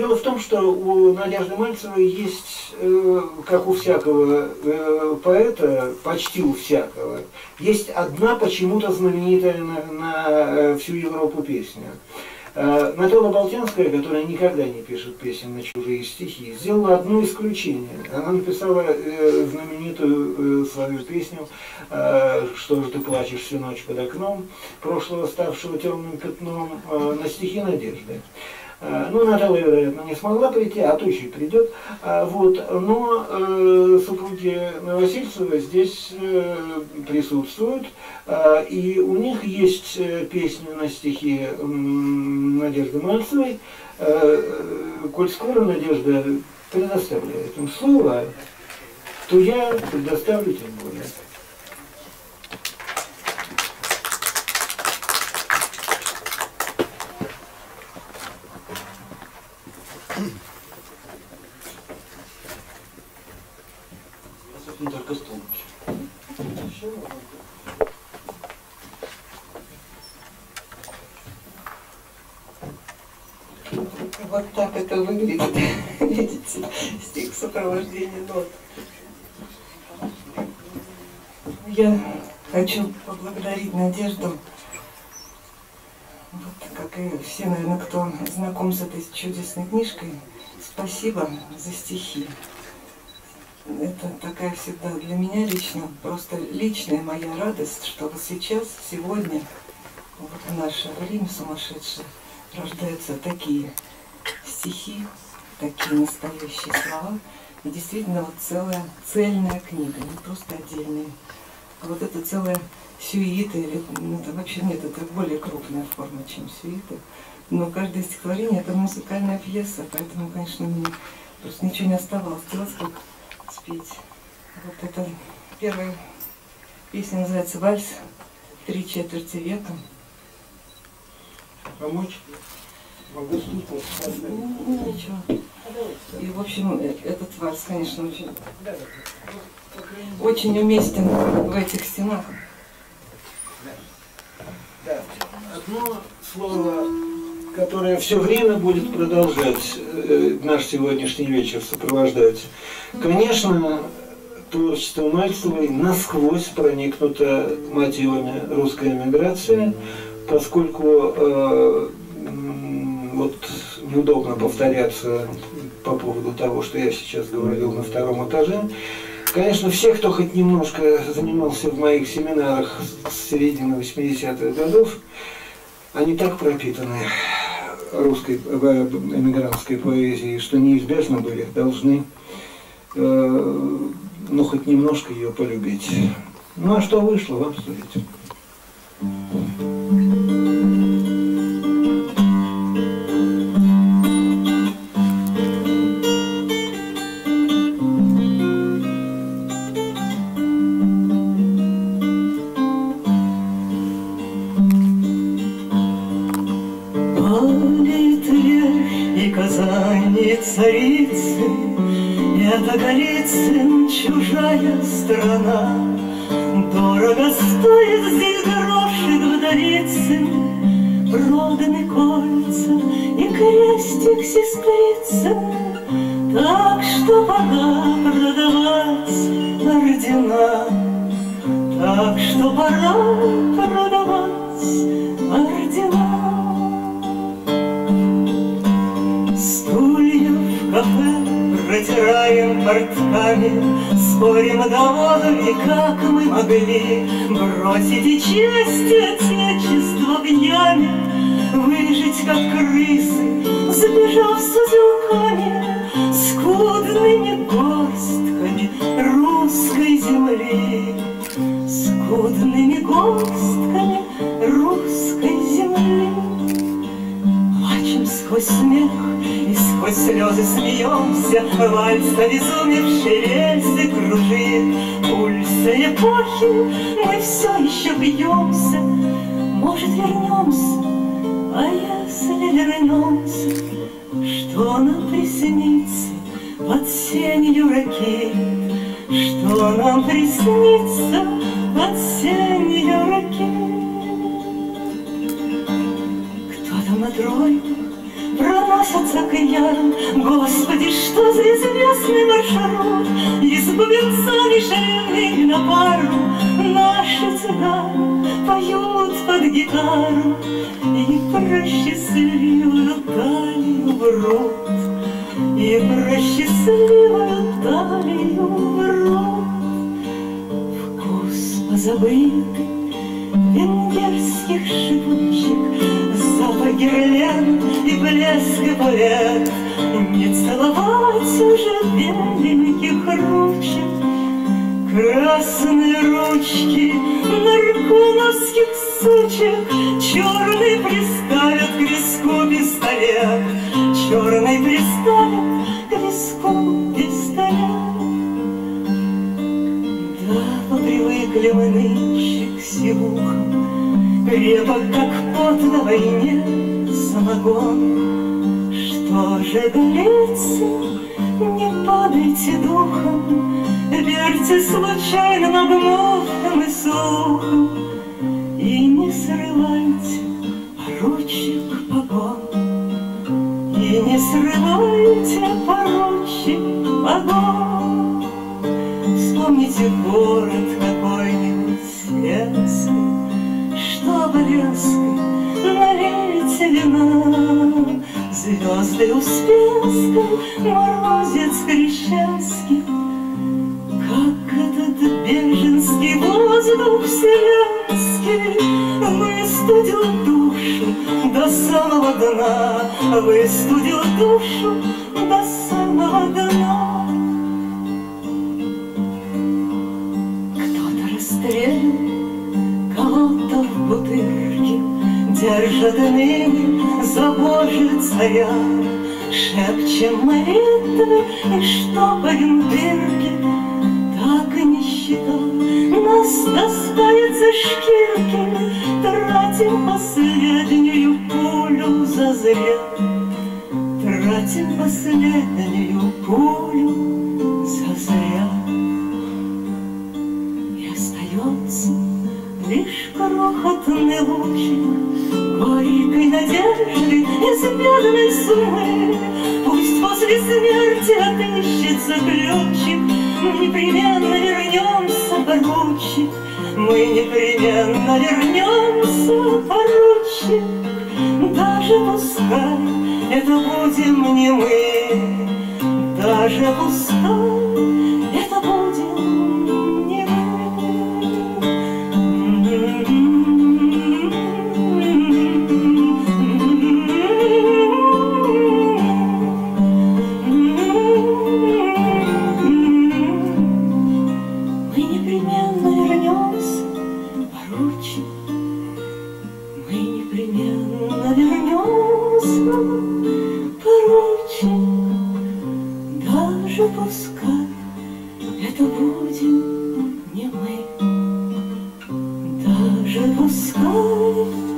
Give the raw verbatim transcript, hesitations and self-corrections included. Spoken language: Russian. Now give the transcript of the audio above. Дело в том, что у Надежды Мальцевой есть, как у всякого поэта, почти у всякого, есть одна почему-то знаменитая на всю Европу песня. Наталья Балтянская, которая никогда не пишет песен на чужие стихи, сделала одно исключение. Она написала знаменитую свою песню «Что же ты плачешь всю ночь под окном», прошлого ставшего темным пятном, на стихи Надежды. Ну, Наталья, вероятно, не смогла прийти, а то еще придет. Вот. Но э, супруги Новосельцева здесь э, присутствуют, э, и у них есть песня на стихи э, Надежды Мальцевой. Э, коль скоро Надежда предоставляет им слово, то я предоставлю тем более. Только стул. Вот так это выглядит. Видите, стих сопровождения нот. Я хочу поблагодарить Надежду. Вот, как и все, наверное, кто знаком с этой чудесной книжкой, спасибо за стихи. Это такая всегда для меня лично, просто личная моя радость, что вот сейчас, сегодня, вот в наше время сумасшедшее, рождаются такие стихи, такие настоящие слова. И действительно вот целая, цельная книга, не просто отдельная. А вот это целая сюита, или, ну, это вообще нет, это более крупная форма, чем сюита. Но каждое стихотворение — это музыкальная пьеса, поэтому, конечно, мне просто ничего не оставалось делать, как спеть. Вот это первая песня называется «Вальс три четверти века». Помочь? Могу слушать. Ну, ну, ничего. И, в общем, этот вальс, конечно, очень, очень уместен в этих стенах. Да. Одно слово, которое все время будет продолжать э, наш сегодняшний вечер, сопровождать. Конечно, творчество Мальцевой насквозь проникнуто мотивами русской эмиграции, поскольку э, вот неудобно повторяться по поводу того, что я сейчас говорил на втором этаже. Конечно, все, кто хоть немножко занимался в моих семинарах с середины восьмидесятых годов, они так пропитаны русской эмигрантской поэзией, что неизбежно были должны, э, ну, хоть немножко ее полюбить. Ну, а что вышло, вам судить. Царицы, это Голицын, чужая страна. Дорого стоит здесь горошек вдовицын, проданы кольца и крестик сестрицы, так что пора продавать ордена, так что пора продавать ордена. Протираем портками, спорим до воды, как мы могли бросить и честь отечества гнями, выжить как крысы, забежав с узелками, скудными горстками русской земли, скудными горстками русской земли. Плачем сквозь смех и сквозь слезы смеемся, вальс обезумевший рельсы кружит, пульсы эпохи, мы все еще бьемся. Может, вернемся, а если вернемся, что нам приснится под сенью ракет? Что нам приснится под сенью ракет? Кто-то матрой про косятся к яру. Господи, что за известный маршрут, и с бубенцами шальными на пару наши цыганы поют под гитару и про счастливую Наталью врут, и про счастливую Наталью врут. Вкус позабытый венгерских шипучек, запах гирлен и блеск эполет, не целовать уже беленьких ручек, красные ручки наркомовских сучек. Черный приставят к виску пистолет, черный приставят к виску пистолет. Да, попривыкли мы нынче к сивухам, крепок, как пот на войне самогон. Что же длится, не падайте духом, верьте случайным обмолвкам и слухам, и не срывайте поручик погон, и не срывайте поручик погон. Вспомните город какой-нибудь сельский, налейте вина, звезды Успенской, морозец крещенский. Как этот беженский воздух вселенский выстудил душу до самого дна, выстудил душу до самого дна. Кто-то расстрелял кого-то в бутырке, держат ныне за Божий царя, шепчем молитвы и штопаем дырки. Так и нищета нас достанет за шкирки, тратим последнюю пулю зазря, тратим последнюю пулю зазря. И остается лишь крохотный лучик горькой надежды из бедной сумы. Пусть после смерти отыщется ключик, непременно вернемся, поручик, мы непременно вернемся, поручик. Даже пускай это будем не мы, даже пускай это будем. Пускай, даже пускай